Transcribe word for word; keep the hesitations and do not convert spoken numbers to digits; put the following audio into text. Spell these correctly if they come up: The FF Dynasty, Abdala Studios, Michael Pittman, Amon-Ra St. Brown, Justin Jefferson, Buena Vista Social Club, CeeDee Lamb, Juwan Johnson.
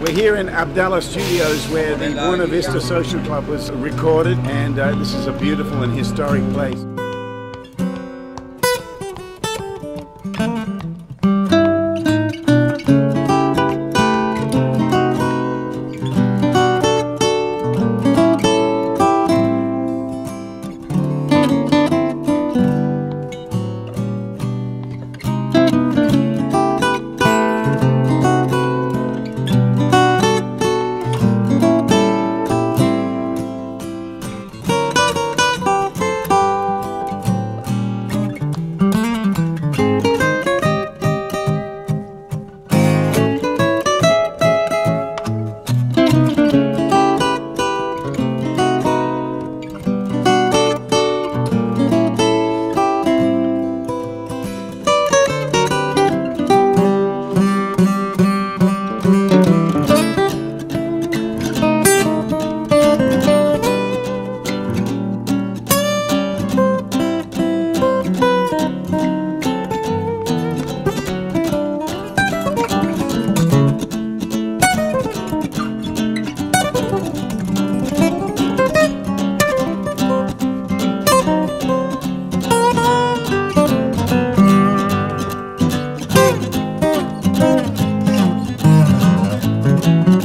We're here in Abdala Studios where the Buena Vista Social Club was recorded, and uh, this is a beautiful and historic place. Thank you.